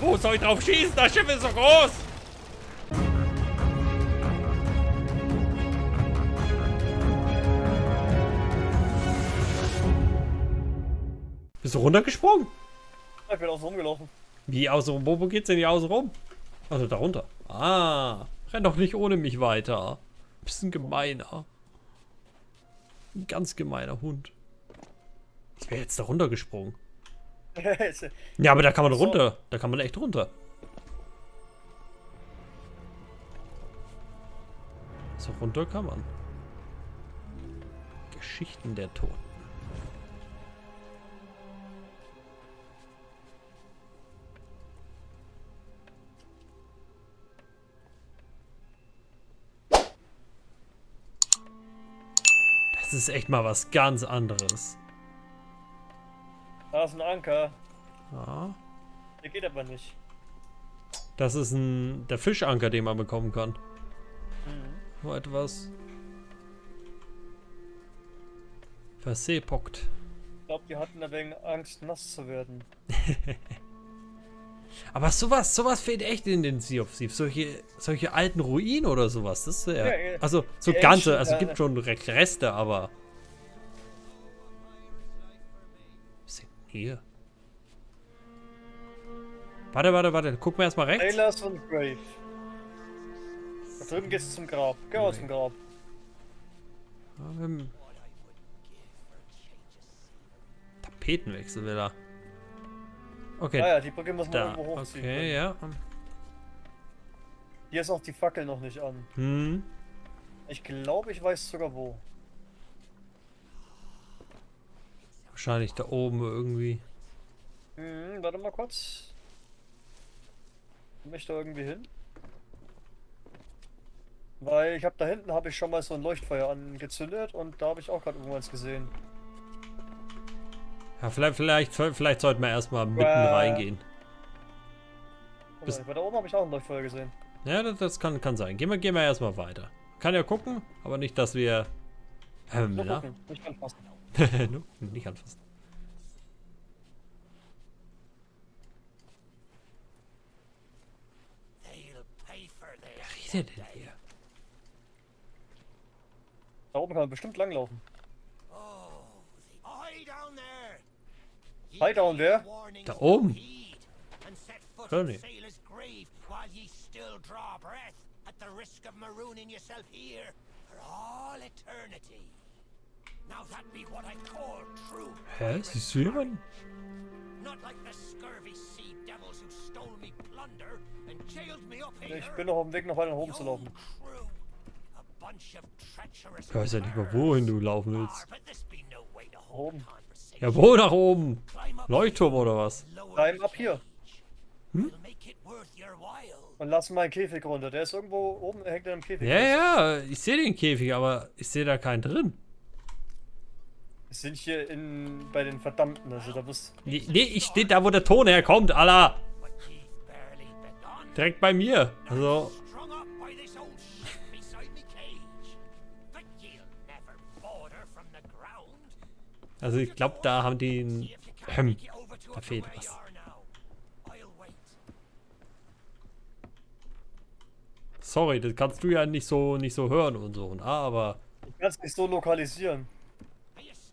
Wo soll ich drauf schießen? Das Schiff ist so groß! Bist du runtergesprungen? Ich bin außen rumgelaufen. Wie außen rum? Wo geht's denn hier außen rum? Also da runter. Ah, renn doch nicht ohne mich weiter. Bist ein gemeiner. Ein ganz gemeiner Hund. Ich wäre jetzt da runtergesprungen. Ja, aber da kann man runter. Da kann man echt runter. So runter kann man. Geschichten der Toten. Das ist echt mal was ganz anderes. Da ist ein Anker. Ja. Der geht aber nicht. Das ist der Fischanker, den man bekommen kann. Mhm. War etwas verseepockt. Ich glaube, die hatten da wegen Angst, nass zu werden. Aber sowas fehlt echt in den Sea of Thieves. Solche alten Ruinen oder sowas. Das ist ja, also so ganze, also gibt schon Reste, aber. Hier. Warte. Gucken wir erstmal rechts. Aylas und Grave. Da drüben geht's zum Grab. Geh aus dem Grab. Tapetenwechsel will er. Okay. Ah ja, die Brücke muss man irgendwo hochziehen. Okay, ja. Hier ist auch die Fackel noch nicht an. Hm. Ich glaube, ich weiß sogar wo. Wahrscheinlich da oben irgendwie. Hm, warte mal kurz. Komm ich da irgendwie hin? Weil ich habe da hinten schon mal so ein Leuchtfeuer angezündet und da habe ich auch gerade irgendwas gesehen. Ja, vielleicht sollten wir erstmal mitten reingehen. Bei da oben habe ich auch ein Leuchtfeuer gesehen. Ja, das kann sein. Gehen wir erstmal weiter. Kann ja gucken, aber nicht, dass wir. Nicht anfassen. Nicht anfassen. Wer redet denn hier? Da oben kann man bestimmt langlaufen. Hi down there. Da oben. Tony. Hä? Siehst du jemanden? Ich bin noch auf dem Weg, noch weiter oben zu laufen. Ich weiß ja nicht mal, wohin du laufen willst. Oben. Ja, wo nach oben? Leuchtturm oder was? Nein, ab hier. Hm? Und lass mal einen Käfig runter. Der ist irgendwo oben, hängt er im Käfig. Ja, ich sehe den Käfig, aber ich sehe da keinen drin. Sind hier bei den Verdammten, also da bist du. Nee, ich stehe da, wo der Ton herkommt, Allah! Direkt bei mir, also. Also ich glaube, da haben die einen. Da fehlt was. Sorry, das kannst du ja nicht so hören und so. Aber. Du kannst nicht so lokalisieren.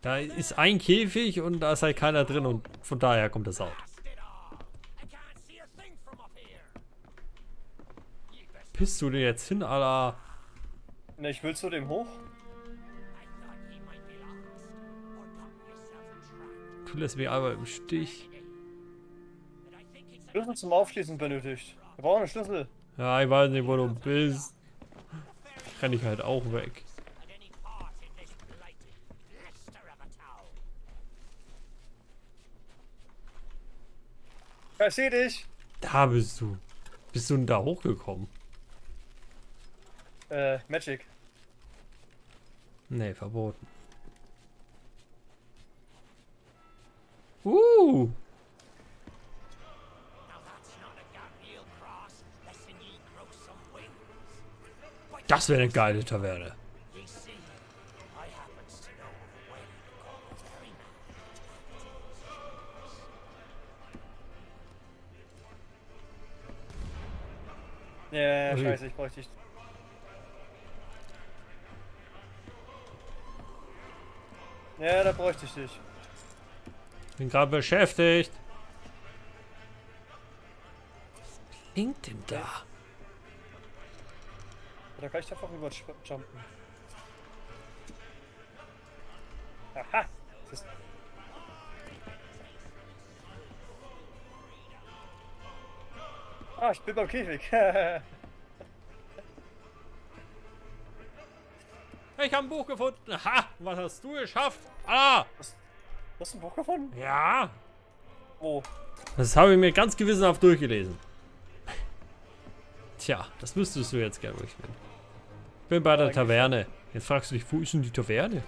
Da ist ein Käfig und da ist halt keiner drin und von daher kommt das Sound. Bist du denn jetzt hin, Alter? Ne, ich will zu dem hoch. Du lässt mich einmal im Stich. Schlüssel zum Aufschließen benötigt. Wir brauchen einen Schlüssel. Ja, ich weiß nicht, wo du bist. Renn ich halt auch weg. Ich seh dich. Da bist du. Bist du denn da hochgekommen? Magic. Nee, verboten. Das wäre eine geile Taverne. Ja, scheiße, ich bräuchte dich. Ja, da bräuchte ich dich. Bin gerade beschäftigt. Was klingt denn da? Da kann ich einfach rüberjumpen. Aha! Das ist ich bin beim Käfig. Ich habe ein Buch gefunden. Aha, was hast du geschafft? Ah! Du hast ein Buch gefunden? Ja. Oh. Das habe ich mir ganz gewissenhaft durchgelesen. Tja, das müsstest du jetzt gerne durchnehmen. Ich bin bei der Taverne. Jetzt fragst du dich, wo ist denn die Taverne?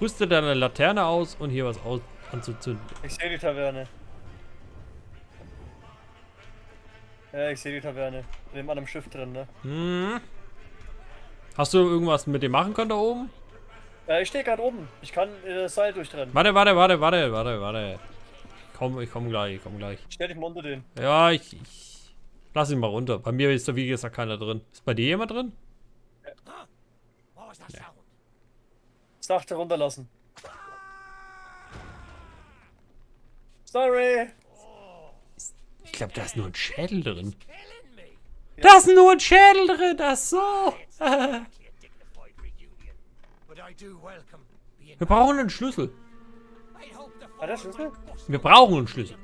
Rüste deine Laterne aus und hier was anzuzünden. Ich sehe die Taverne. Ja, ich sehe die Taverne. Mit dem anderen Schiff drin, ne? Hm. Hast du irgendwas mit dem machen können da oben? Ja, ich stehe gerade oben. Ich kann das Seil durchtrennen. Warte. Ich komm gleich. Stell dich mal unter den. Ja, ich lass ihn mal runter. Bei mir ist da wie gesagt keiner drin. Ist bei dir jemand drin? Ja. Nee. Sachte runterlassen. Sorry. Ich glaube, da ist nur ein Schädel drin. Ja. Da ist nur ein Schädel drin, das ist so. Wir brauchen einen Schlüssel. Ah, der Schlüssel? Wir brauchen einen Schlüssel.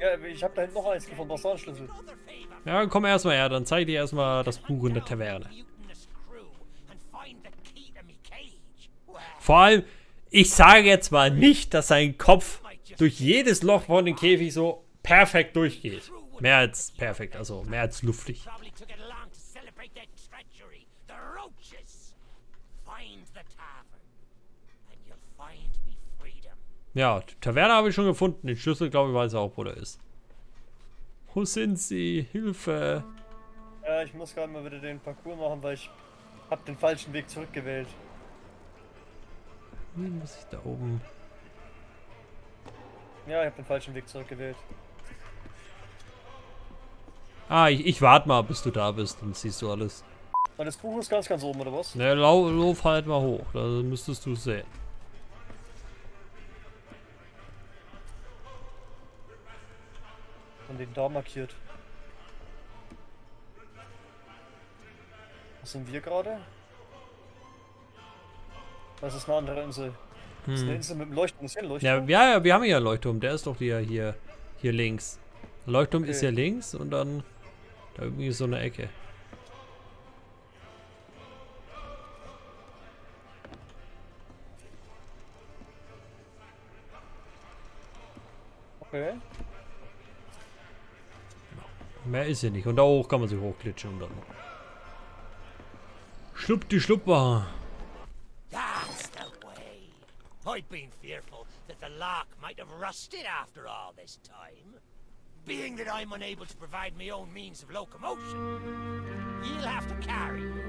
Ja, ich habe da hinten noch eins gefunden, was war ein Schlüssel? Ja, komm erstmal her, dann zeig dir erstmal das Buch in der Taverne. Vor allem, ich sage jetzt mal nicht, dass sein Kopf durch jedes Loch von dem Käfig so perfekt durchgeht. Mehr als perfekt, also mehr als luftig. Ja, die Taverne habe ich schon gefunden. Den Schlüssel, glaube ich, weiß er auch, wo der ist. Wo sind sie? Hilfe! Ja, ich muss gerade mal wieder den Parcours machen, weil ich habe den falschen Weg zurückgewählt. Wie muss ich da oben? Ja, ich habe den falschen Weg zurückgewählt. Ah, ich warte mal, bis du da bist, dann siehst du alles. Und das Buch ist ganz, ganz oben, oder was? Ne, lauf halt mal hoch, da müsstest du sehen. Und den da markiert. Was sind wir gerade? Das ist eine andere Insel. Das ist eine Insel mit dem Leuchtturm. Ist hier ein Leuchtturm? Ja, wir haben hier einen Leuchtturm, der ist doch hier links. Leuchtturm okay. Ist hier links und dann da irgendwie so eine Ecke. Okay. Mehr ist hier nicht. Und da hoch kann man sich hochklitschen und dann. Schlupp die Schlupper. I'd been fearful that the lark might have rusted after all this time. Being that I'm unable to provide my own means of locomotion, you'll have to carry me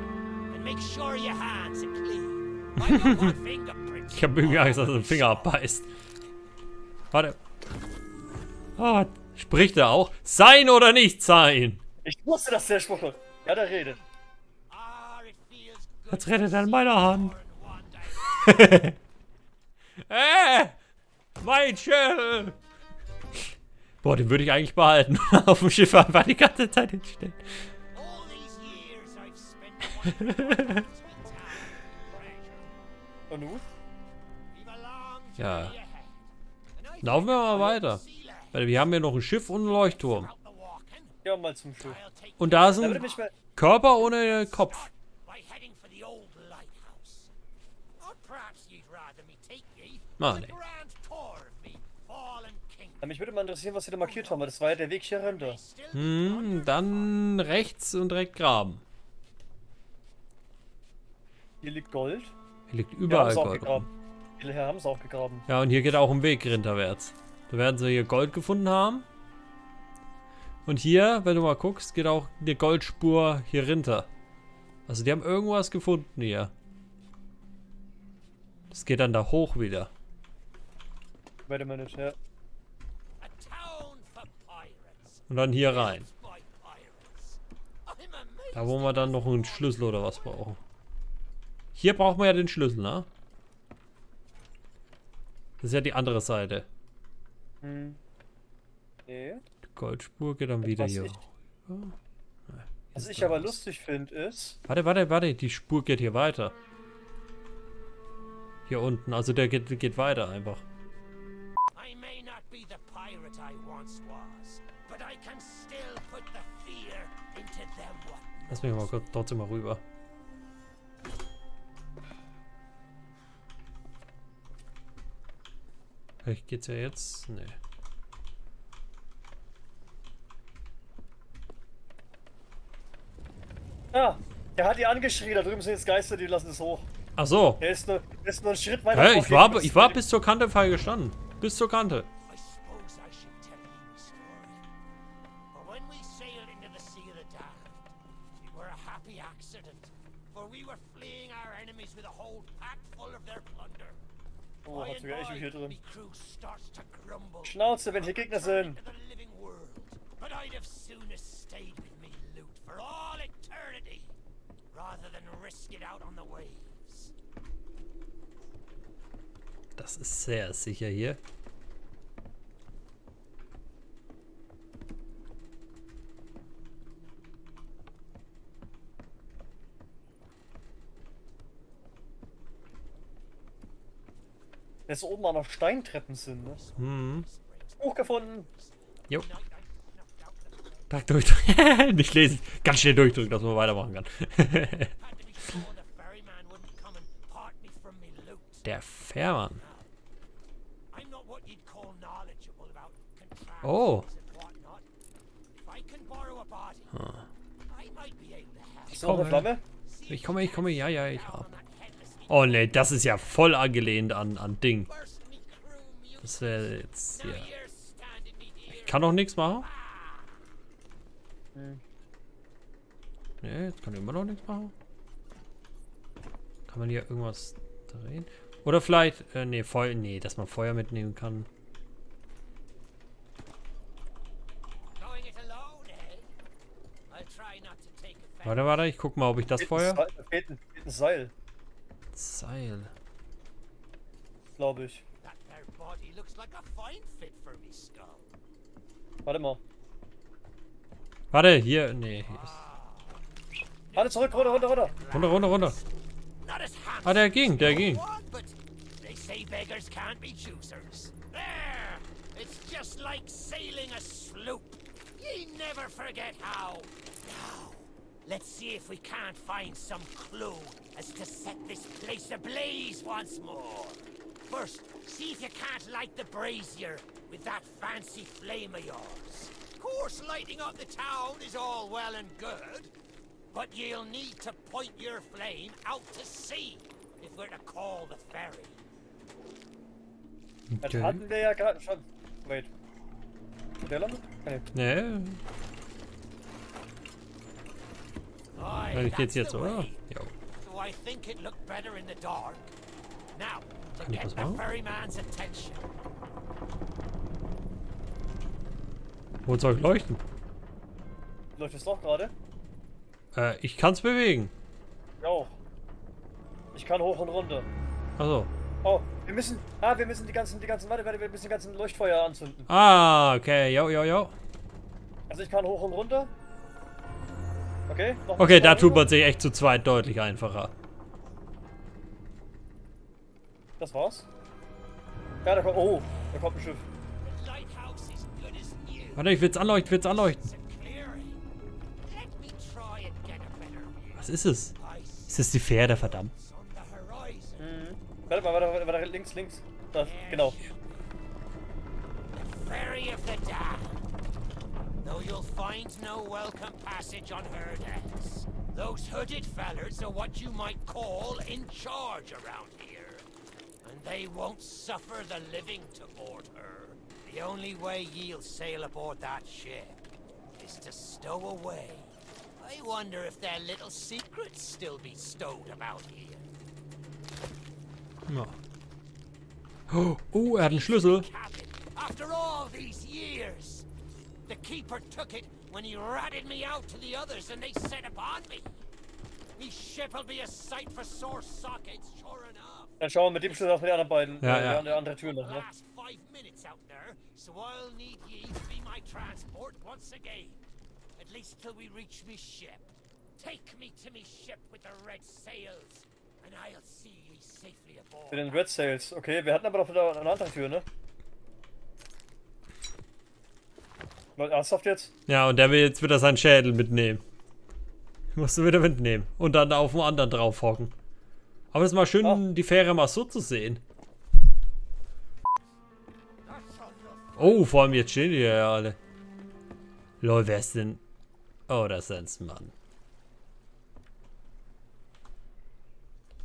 and make sure your hands are clean. I don't want fingerprints. Ich hab irgendwie Angst, dass er den Finger abbeißt. Warte. Ah, spricht er auch? Sein oder nicht sein? Ich wusste, dass der Spruch. Ja, der redet. Jetzt redet er in meiner Hand. Mein Schiff! Boah, den würde ich eigentlich behalten. Auf dem Schiff einfach die ganze Zeit hinstellen. Und du? Ja. Laufen wir mal weiter. Weil wir haben ja noch ein Schiff und einen Leuchtturm. Ja, mal zum Schiff. Und da ist ein Körper ohne Kopf. Ah, nee. Mich würde mal interessieren, was sie da markiert haben, weil das war ja der Weg hier runter. Dann rechts und direkt graben. Hier liegt Gold. Hier liegt überall Gold. Hier haben sie auch gegraben. Ja, und hier geht auch ein Weg runterwärts. Da werden sie hier Gold gefunden haben. Und hier, wenn du mal guckst, geht auch die Goldspur hier runter. Also die haben irgendwas gefunden hier. Es geht dann da hoch wieder. Wait a minute, ja. Und dann hier rein. Da wollen wir dann noch einen Schlüssel oder was brauchen. Hier brauchen wir ja den Schlüssel, ne? Das ist ja die andere Seite. Hm. Nee. Die Goldspur geht dann das wieder hier. Ich. Ja. Was ich aber lustig finde ist... Warte, die Spur geht hier weiter. Hier unten, also der geht weiter einfach. Lass mich mal trotzdem mal rüber. Vielleicht geht's ja jetzt? Nee. Ja, der hat die angeschrien, da drüben sind jetzt Geister, die lassen es hoch. Ach so. Der ist nur einen Schritt weiter. Hey, ich war bis zur Kante frei gestanden. Bis zur Kante. Oh, hat sogar Echo hier drin. Schnauze, wenn hier Gegner sind. Das ist sehr sicher hier. Dass oben auch noch Steintreppen sind, ne? Mhm. Hochgefunden! Jo. Tag durch. Nicht lesen. Ganz schnell durchdrücken, dass man weitermachen kann. Der Fährmann. Oh. Hm. Ich komme, ja, ich habe. Oh ne, das ist ja voll angelehnt an Ding. Das wäre jetzt, ja. Ich kann noch nichts machen. Ne, jetzt kann ich immer noch nichts machen. Kann man hier irgendwas drehen? Oder vielleicht, nee, dass man Feuer mitnehmen kann. Warte, ich guck mal, ob ich das Feuer... Fehlt ein Seil. Seil. Glaube ich. Warte mal. Warte, hier. Nee. Hier ist... Warte, zurück, runter. Runter. Ah, der ging. Let's see if we can't find some clue as to set this place ablaze once more. First, see if you can't light the brazier with that fancy flame of yours. Of course, lighting up the town is all well and good, but you'll need to point your flame out to sea if we're to call the ferry. Okay. Das hatten wir ja gerade schon. Wait. Der landet? Nee. Ich geht's jetzt, oder? Ja. Kann ich was machen? Wo soll ich leuchten? Leuchtet es doch gerade? Ich kann's bewegen. Ja. Ich kann hoch und runter. Achso. Oh, wir müssen die ganzen, warte, wir müssen die ganzen Leuchtfeuer anzünden. Ah, okay, jo. Also ich kann hoch und runter. Okay, da tut man sich echt zu zweit deutlich einfacher. Das war's. Ja, da kommt ein Schiff. Warte, ich will's anleuchten. Was ist es? Ist es die Fähre, verdammt? Mhm. Warte, links. Da, genau. Though you'll find no welcome passage on her decks. Those hooded fellers are what you might call in charge around here. And they won't suffer the living to board her. The only way ye'll sail aboard that ship is to stow away. I wonder if their little secrets still be stowed about here. No. Oh, er hat einen Schlüssel. After all these years. The keeper took it when he ratted me out to the others and they set upon me. Me ship'll be a sight for sore sockets, sure enough. Dann schauen wir mit dem Schluss auf die anderen beiden. Ja, ja. Die andere Tür noch, ne? So I'll need ye to be my transport once again. At least till we reach me ship. Take me to me ship with the red sails, and I'll see ye safely aboard. Mit den Red Sails, okay, wir hatten aber noch wieder eine andere Tür, ne? Leute, ernsthaft jetzt? Ja, und der will jetzt wieder seinen Schädel mitnehmen. Musst du wieder mitnehmen. Und dann auf dem anderen drauf hocken. Aber das ist mal schön, die Fähre mal so zu sehen. Oh, vor allem jetzt stehen die ja alle. Lol, wer ist denn? Oh, das ist ein Mann.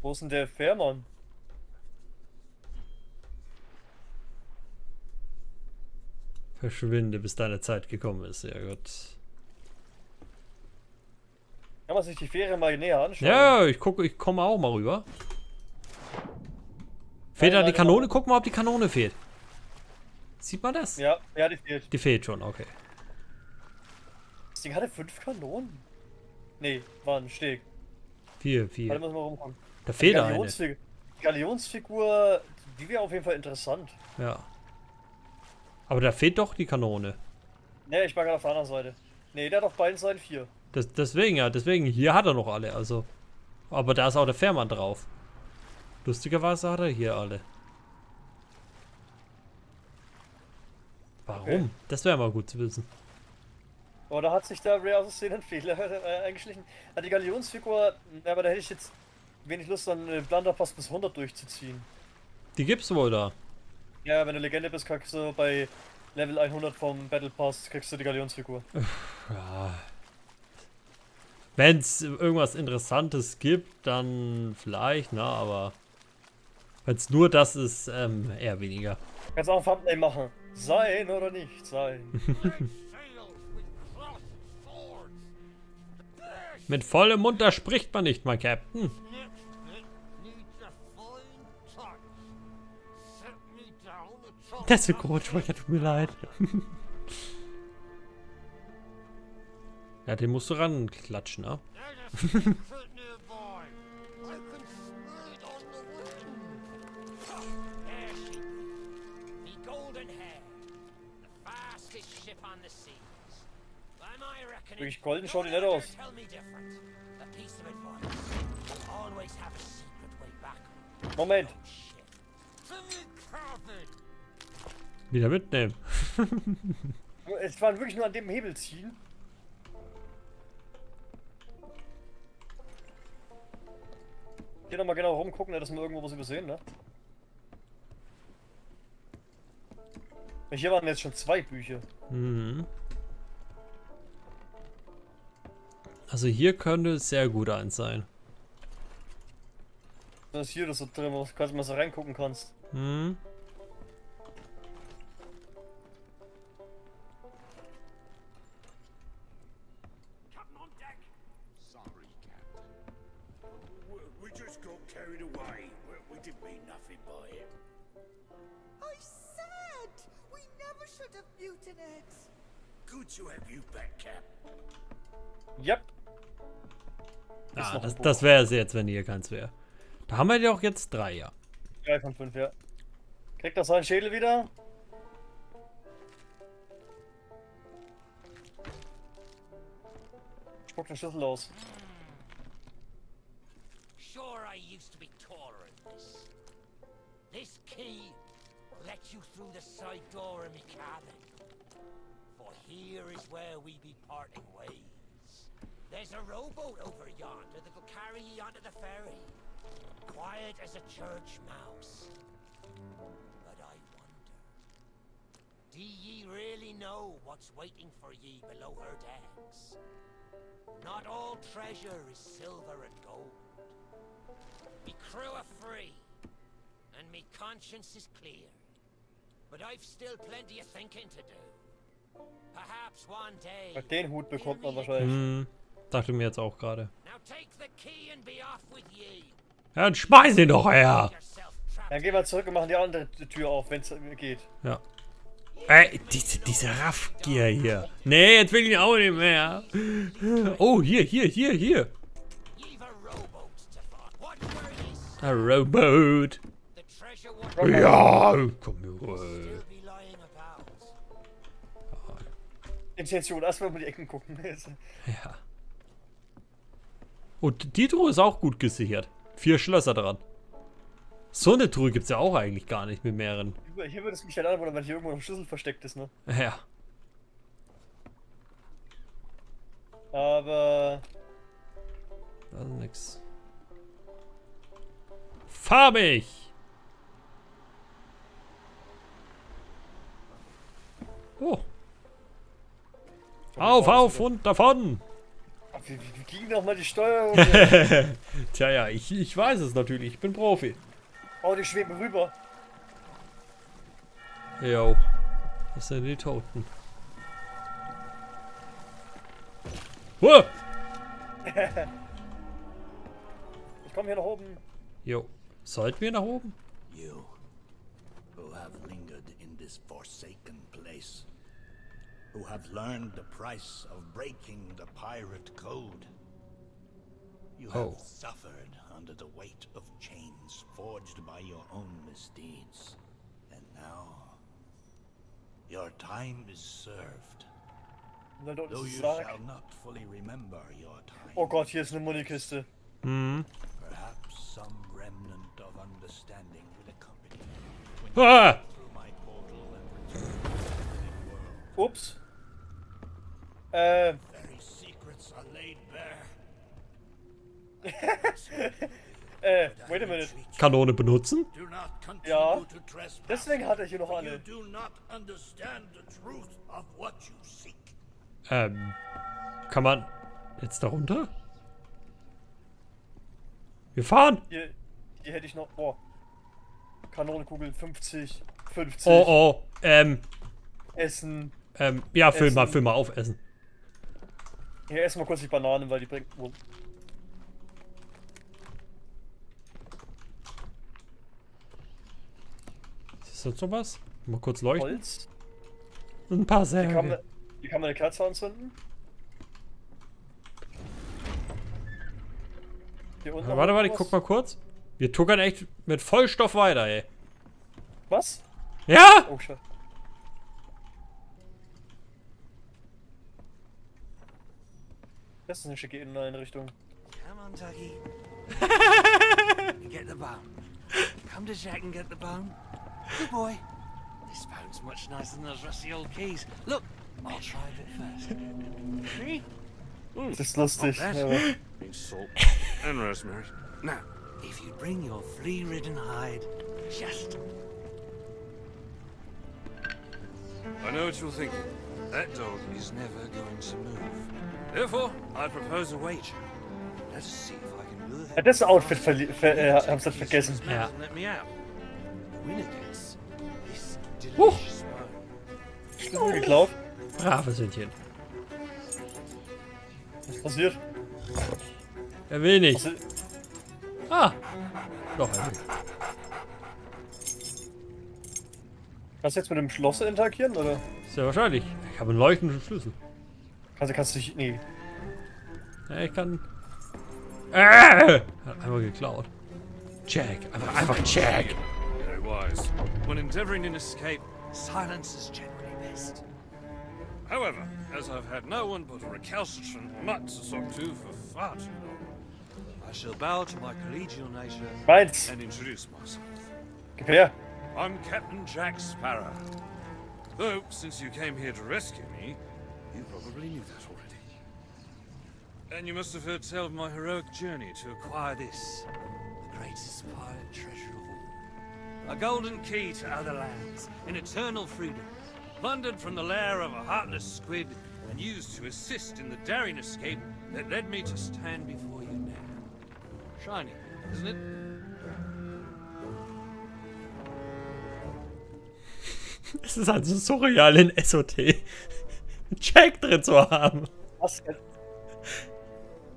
Wo ist denn der Fährmann? Verschwinde, bis deine Zeit gekommen ist. Ja, gut. Kann man sich die Fähre mal näher anschauen? Ja, ich komme auch mal rüber. Fehlt da die Kanone? Guck mal, ob die Kanone fehlt. Sieht man das? Ja, ja, die fehlt. Die fehlt schon, okay. Das Ding hatte 5 Kanonen. Nee, war ein Steg. 4. Warte, muss mal rumkommen. Da fehlt eine. Die Galionsfigur, die wäre auf jeden Fall interessant. Ja. Aber da fehlt doch die Kanone. Nee, ich war gerade auf der anderen Seite. Nee, der hat auf beiden Seiten 4. Deswegen, ja, deswegen. Hier hat er noch alle, also. Aber da ist auch der Fährmann drauf. Lustigerweise hat er hier alle. Warum? Okay. Das wäre mal gut zu wissen. Oh, da hat sich da Rare aus der Szene ein Fehler eingeschlichen. Hat die Galionsfigur, aber da hätte ich jetzt wenig Lust, dann den Blunderpass bis 100 durchzuziehen. Die gibt's wohl da. Ja, wenn du Legende bist, kriegst du bei Level 100 vom Battle Pass, kriegst du die Galionsfigur. Ja. Wenn es irgendwas Interessantes gibt, dann vielleicht, na, aber wenn es nur das ist, eher weniger. Kannst auch ein Thumbnail machen. Sein oder nicht sein. Mit vollem Mund, da spricht man nicht, mein Captain. Das ist Synchronsprecher, tut mir leid. Ja, den musst du ranklatschen, ne? Wirklich golden schaut die nicht aus. Moment. Wieder mitnehmen. Es waren wirklich nur an dem Hebel ziehen. Hier nochmal genau rumgucken, dass wir irgendwo was übersehen, ne? Hier waren jetzt schon 2 Bücher. Mhm. Also hier könnte sehr gut eins sein. Das ist hier das so drin, wo du mal so reingucken kannst. Mhm. Yep. Ah, das wäre es jetzt, wenn hier keins wäre. Da haben wir ja auch jetzt 3, ja. 3 von 5, ja. Kriegt das seinen Schädel wieder? Spuck den Schlüssel aus. Sure, I used to be tolerant. This key will let you through the side door in my cabin. For here is where we be parting ways. There's a rowboat over yonder that'll carry ye onto the ferry. Quiet as a church mouse. But I wonder, do ye really know what's waiting for ye below her decks? Not all treasure is silver and gold. Me crew are free, and me conscience is clear. But I've still plenty of thinking to do. Perhaps one day... Den Hut bekommt man wahrscheinlich. Dachte mir jetzt auch gerade. Ja, dann schmeiß ihn doch her! Dann gehen wir zurück und machen die andere Tür auf, wenn es geht. Ja. Ey, diese Raffgier hier. Nee, jetzt will ich auch nicht mehr. Oh, hier. A Robot. Ja, komm hier. Intention, lass mal um die Ecken gucken. Ja. Und die Truhe ist auch gut gesichert. 4 Schlösser dran. So eine Truhe gibt es ja auch eigentlich gar nicht mit mehreren. Hier würde es mich halt anwundern, weil hier irgendwo noch ein Schlüssel versteckt ist, ne? Ja. Aber... also nix. Farbig! Oh. Auf und davon! Wie ging nochmal die Steuerung? Tja, ja, ich weiß es natürlich, ich bin Profi. Oh, die schweben rüber. Jo. Was sind die Toten? Huh! Ich komme hier nach oben. Jo. Sollten wir nach oben? You who have lingered in this forsaken place, who have learned the price of breaking the pirate code. You have suffered under the weight of chains forged by your own misdeeds. And now your time is served. Though you shall not fully remember your time. Oh Gott, hier ist eine Mullykiste. Mhm. Perhaps some remnant of understanding will accompany you. Ah! Ups. Wait a minute. Kanone benutzen? Ja. Deswegen hat er hier noch alle. Kann man jetzt da runter? Wir fahren! Hier hätte ich noch. Oh. Kanonenkugeln 50. 50. Oh. Essen. Ja, füll mal auf, Essen. Hier, essen mal kurz die Bananen, weil die bringt. Oh. Ist das so was? Mal kurz leuchten. Holz. Ein paar Sägen. Hier kann man eine Kerze anzünden. Hier unten. Warte, ich guck mal kurz. Wir tuckern echt mit Vollstoff weiter, ey. Was? Ja! Oh, Scheiße. Das ist eine schicke Inneneinrichtung. Come on, Tuggy. Get the bomb. Come to Jack and get the bomb. Good boy. This bone's much nicer than those rusty old keys. Look, I'll try it first. See? Das ist lustig. Salt and rosemary. Now, if you bring your flea-ridden hide, just. I know what you're thinking. That dog is never going to move. Therefore, I propose a wager. Let's see if I can do that. Das Outfit hab's halt vergessen. Ja. Huch! Geklaut. Braves Hündchen. Was passiert? Er will nicht. Ah! Doch, er will. Kannst du jetzt mit dem Schloss interagieren, oder? Sehr wahrscheinlich. Ich habe einen leuchtenden Schlüssel. Kannst du dich... nee. Ja, ich kann... Hat einfach geklaut. Jack. Einfach Jack. When endeavoring an escape, silence is generally best. However, as I've had no one but a recalcitrant mutt to talk to for far too long, I shall bow to my collegial nature and introduce myself. Here. I'm Captain Jack Sparrow. Though, since you came here to rescue me, you probably knew that already. And you must have heard tell of my heroic journey to acquire this, the greatest pirate treasure of all. A golden key to other lands, in eternal freedom, plundered from the lair of a heartless squid and used to assist in the daring escape that led me to stand before you now. Shining, isn't it? Es ist halt so surreal in SOT, Jack drin zu haben. Was?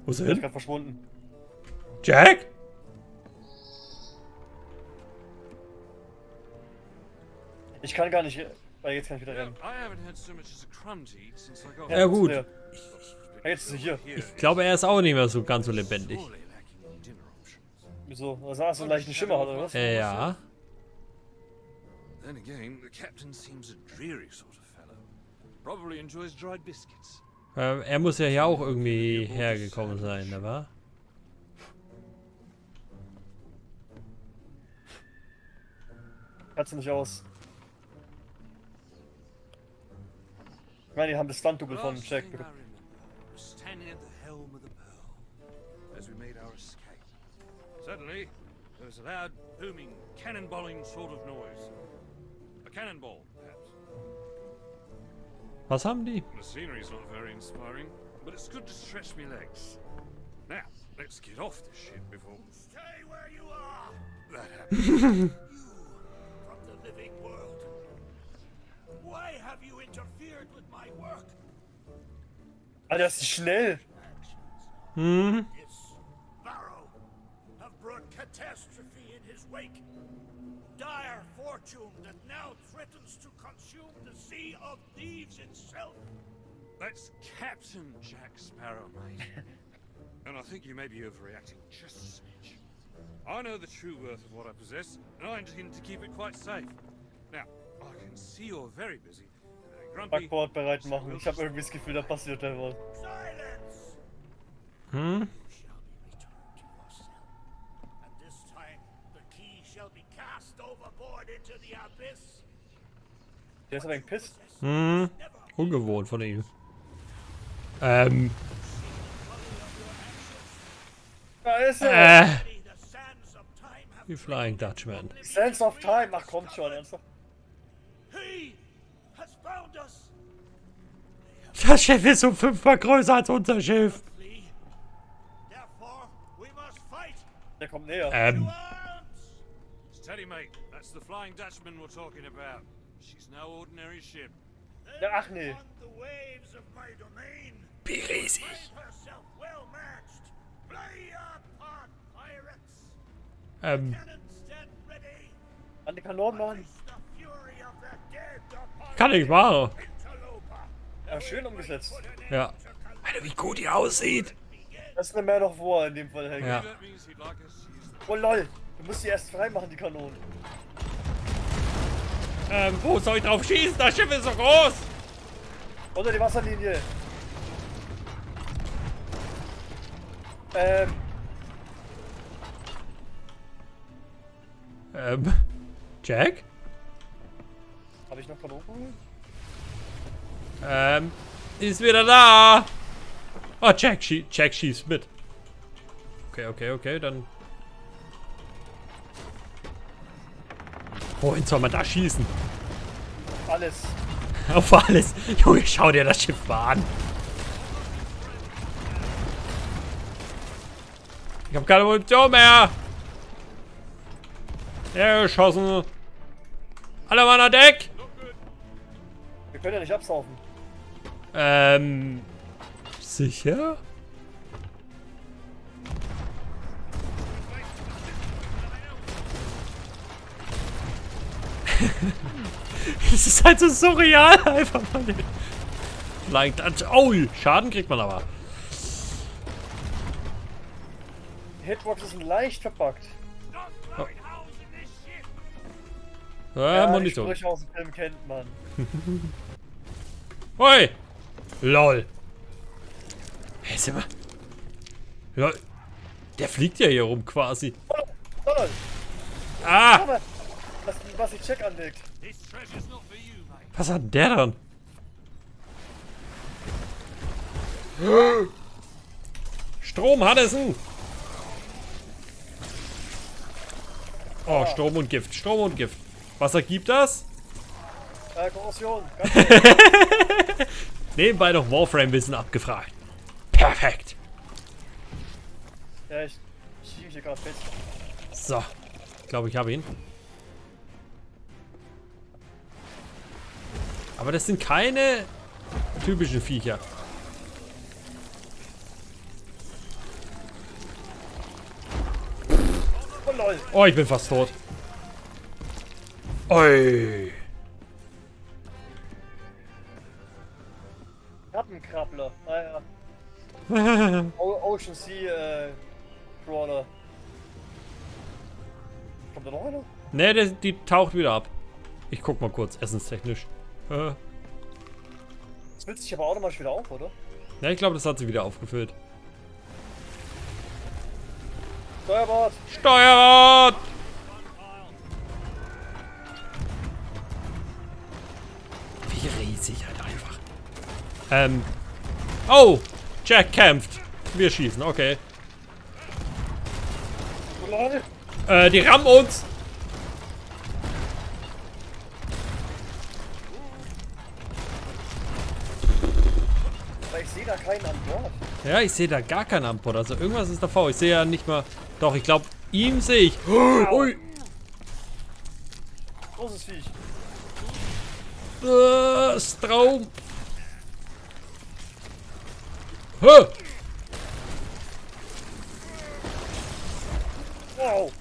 Wo ist er hin? Ich bin verschwunden. Jack? Ich kann gar nicht. Weil jetzt kann ich wieder rennen. Ja gut. Ja. Jetzt ist er hier. Ich glaube, er ist auch nicht mehr so ganz so lebendig. Wieso? Was hast du, einen leichten Schimmer oder was? Ja. Then again, the captain seems a dreary sort of fellow. Probably enjoys dried biscuits. Er muss ja hier auch irgendwie hergekommen sein, ne, wa? Hat's nicht aus. Ich meine, die haben das Stunt-Double von Jack. Suddenly, there was a loud, booming, cannonballing sort of noise. A cannonball, perhaps. Was haben die? The scenery's not very inspiring, but it's good to stretch my legs. Now, let's get off this ship before. Stay where you are. That happened. You from the living world. Why have you interfered with my work? Ah, das ist schnell. Hm. Catastrophe in his wake, dire fortune that now threatens to consume the Sea of Thieves itself. That's Captain Jack Sparrow, mate. And I think you may be overreacting just a smidge. I know the true worth of what I possess, and I intend to keep it quite safe. Now, I can see you're very busy. Backboard bereit machen. Ich habe irgendwie das Gefühl, da passiert da was. Silence! Hm? Der ist aber ein Piss. Hm, ungewohnt von ihm. Da ist er! Die Flying Dutchman. Sands of Time, ach kommt schon, ernsthaft. Das Schiff ist um 5-mal größer als unser Schiff. Der kommt näher. Steady, mate. That's the Flying Dutchman we're talking about. She's no ordinary ship. Ach nee. Wie riesig. An die Kanonen, Mann. Kann ich machen. Ja, schön umgesetzt. Ja. Alter, wie gut die aussieht. Das ist eine Man of War in dem Fall, Helge. Ja. Oh lol. Du musst sie erst freimachen, die Kanonen. Wo soll ich drauf schießen? Das Schiff ist so groß! Unter die Wasserlinie! Jack? Habe ich noch Kanonen? Ist wieder da! Oh, Jack schießt mit. Okay, dann... Wohin soll man da schießen? Auf alles. Auf alles. Junge, schau dir das Schiff mal an. Ich hab keine Munition mehr. Ja, geschossen. Alle Mann an Deck. Wir können ja nicht absaufen. Sicher? Das ist halt so surreal einfach mal. Flying Dutchman. Oh, Schaden kriegt man aber. Hitbox ist leicht verpackt. Oh. Ja, Monitor. Die Sprüche aus dem Film kennt man. Oi! LOL. Hey, sieh mal. LOL. Der fliegt ja hier rum quasi. Oh. Ah! Was ich check anlegt. Was hat der dann? Strom hat es. Oh, Strom und Gift. Strom und Gift. Was ergibt das? Korrosion. Nebenbei noch Warframe-Wissen abgefragt. Perfekt. Ja, ich schiebe mich hier gerade fest. So. Ich glaube, ich habe ihn. Aber das sind keine typischen Viecher. Oh lol. Oh, ich bin fast tot. Oi. Grabler. Ah ja. Ocean Sea Crawler. Kommt da noch einer? Ne, die taucht wieder ab. Ich guck mal kurz, essenstechnisch. Das füllt sich aber automatisch wieder auf, oder? Ja, ich glaube, das hat sie wieder aufgefüllt. Steuerbord! Steuerbord! Wie riesig halt einfach. Oh! Jack kämpft. Wir schießen, okay. Die rammen uns! Ich sehe da keinen an Bord. Ja, ich sehe da gar keinen an Bord. Also irgendwas ist da faul. Ich sehe ja nicht mal... Doch, ich glaube, ihm sehe ich. Oh, ui. Großes Viech. Straum. Huh. Wow.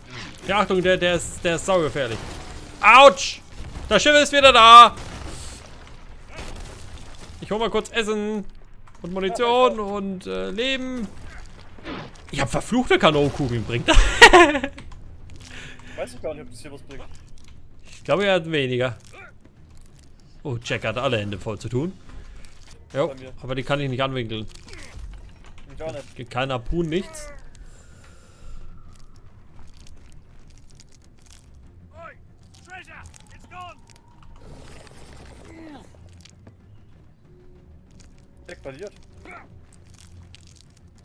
Ja, Achtung, der ist saugefährlich. Autsch! Das Schiff ist wieder da. Ich hol mal kurz Essen und Munition und Leben. Ich habe verfluchte Kanonenkugeln, bringt das? Weiß ich gar nicht, ob das hier was bringt. Ich glaube, er hat weniger. Oh, Jack hat alle Hände voll zu tun. Jo, aber die kann ich nicht anwinkeln. Gar nicht. Kein Harpun, nichts. Jack verliert.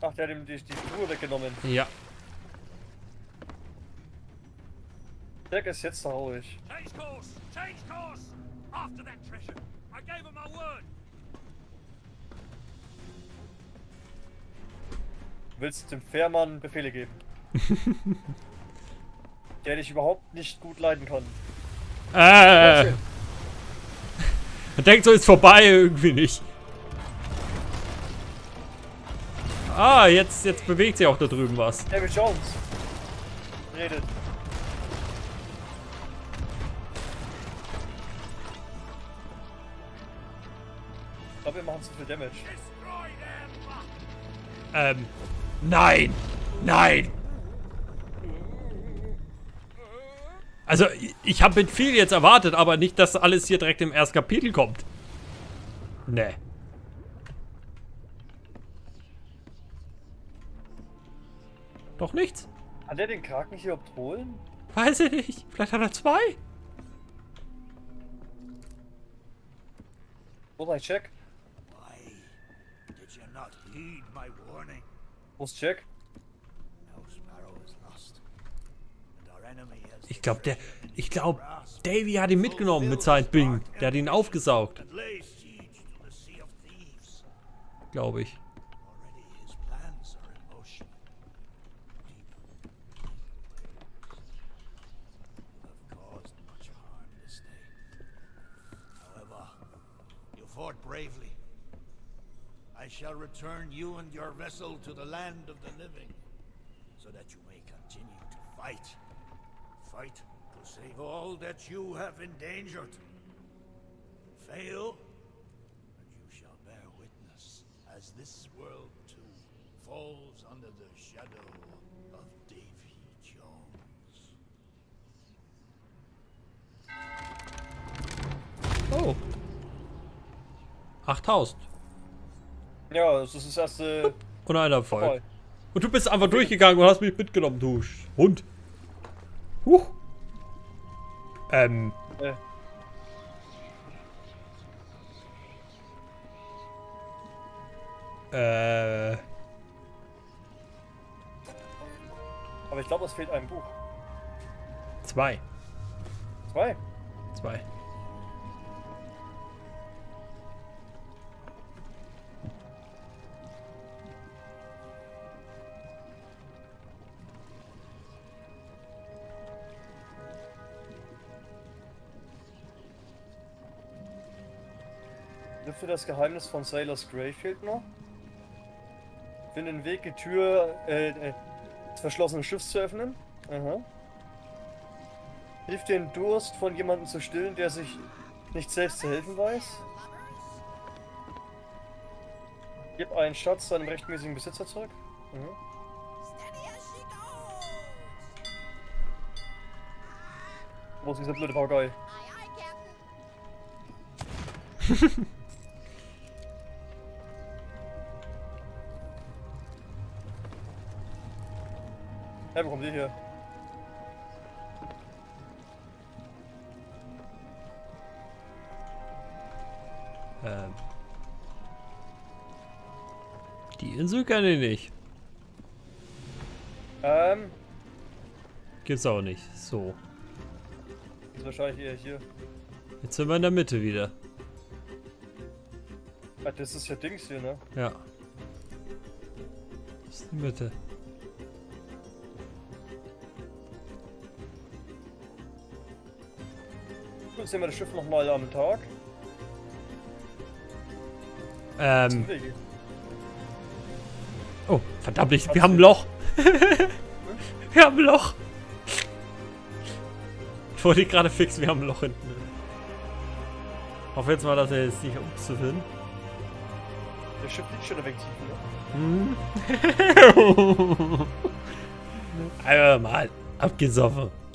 Ach, der hat ihm die Spur weggenommen. Ja. Jack ist jetzt traurig. Change course! Change course! After that treasure! I gave him my word! Willst dem Fährmann Befehle geben? Der dich überhaupt nicht gut leiden kann. Er denkt so, ist vorbei, irgendwie nicht. Ah, jetzt bewegt sich auch da drüben was. Davy Jones redet. Ich glaube, wir machen zu viel Damage. Nein! Nein! Also, ich habe mit viel jetzt erwartet, aber nicht, dass alles hier direkt im ersten Kapitel kommt. Nee. Doch nichts. Hat er den Kraken hier obwohl? Weiß ich nicht. Vielleicht hat er zwei. Wo ist Jack? Wo ist Jack? Ich glaube, Davy hat ihn mitgenommen mit seinem Bing. Der hat ihn aufgesaugt. Glaube ich. Bravely. I shall return you and your vessel to the land of the living, so that you may continue to fight. Fight to save all that you have endangered. Fail, and you shall bear witness as this world too falls under the shadow of Davy Jones. Oh. 8000. Ja, das ist das erste. Und ein Erfolg. Voll. Und du bist einfach durchgegangen und hast mich mitgenommen, du Hund. Huch. Aber ich glaube, es fehlt ein Buch. Zwei. Zwei? Zwei. Für das Geheimnis von Sailors Grave fehlt noch. Finde den Weg, die Tür des verschlossenen Schiffs zu öffnen. Aha. Hilf den Durst von jemandem zu stillen, der sich nicht selbst zu helfen weiß. Gib einen Schatz seinem rechtmäßigen Besitzer zurück. Mhm. Wo ist dieser blöde Baugei? Hey, wo kommt ihr hier? Die Insel kann ich nicht. Gibt's auch nicht. So. Ist wahrscheinlich eher hier. Jetzt sind wir in der Mitte wieder. Ah, das ist ja Dings hier, ne? Ja. Das ist die Mitte. Gut, sehen wir das Schiff nochmal am Tag. Oh, verdammt, wir haben ein Loch. Wir haben ein Loch. Ich wollte gerade fixen, wir haben ein Loch hinten. Hoffe jetzt mal, dass er jetzt nicht umzufinden. Der Schiff liegt schon weg. Einmal mal abgesoffen.